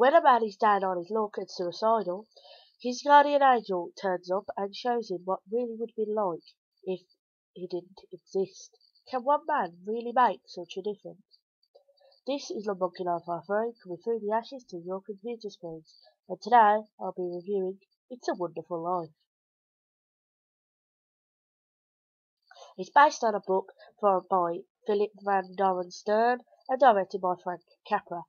When a man is down on his luck and suicidal, his guardian angel turns up and shows him what really would be like if he didn't exist. Can one man really make such a difference? This is Lovemonkey953 coming through the ashes to your computer screens, and today I'll be reviewing It's a Wonderful Life. It's based on a book by Philip Van Doren Stern and directed by Frank Capra.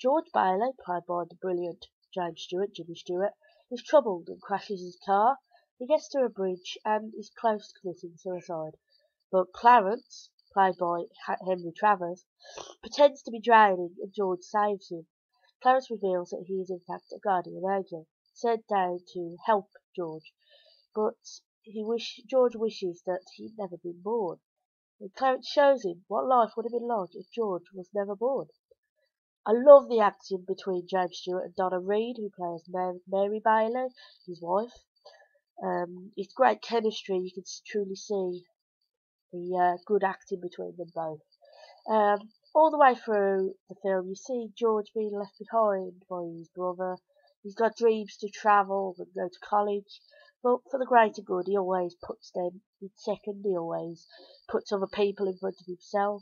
George Bailey, played by the brilliant James Stewart, Jimmy Stewart, is troubled and crashes his car. He gets to a bridge and is close to committing suicide. But Clarence, played by Henry Travers, pretends to be drowning and George saves him. Clarence reveals that he is in fact a guardian angel, sent down to help George. But George wishes that he'd never been born, and Clarence shows him what life would have been like if George was never born. I love the acting between James Stewart and Donna Reed, who plays Mary Bailey, his wife. It's great chemistry. You can truly see the good acting between them both. All the way through the film, you see George being left behind by his brother. He's got dreams to travel and go to college, but for the greater good, he always puts them in second. He always puts other people in front of himself.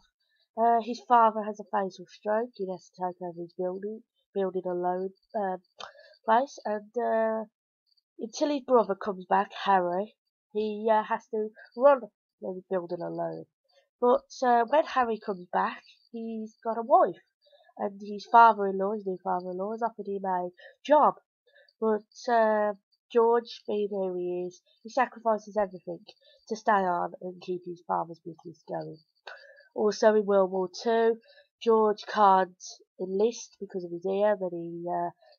His father has a fatal stroke. He has to take over his building alone place, and until his brother comes back, Harry, he has to run the building alone. But when Harry comes back, he's got a wife, and his new father-in-law, has offered him a job, but George, being who he is, he sacrifices everything to stay on and keep his father's business going. Also, in World War II, George can't enlist because of his ear that he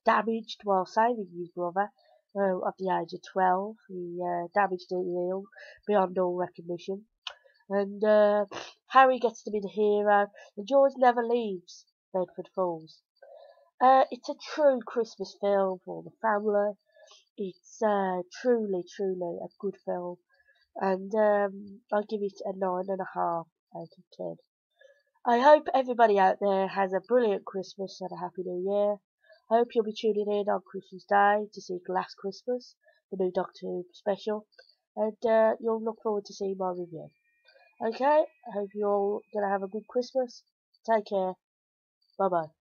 damaged while saving his brother at the age of 12. He damaged the ear beyond all recognition. And Harry gets to be the hero, and George never leaves Bedford Falls. It's a true Christmas film for the family. It's truly a good film, and I'll give it a 9.5 out of 10. I hope everybody out there has a brilliant Christmas and a happy new year. I hope you'll be tuning in on Christmas Day to see Glass Christmas, the new Doctor Who special, and you'll look forward to seeing my review. Okay, I hope you're all going to have a good Christmas. Take care. Bye bye.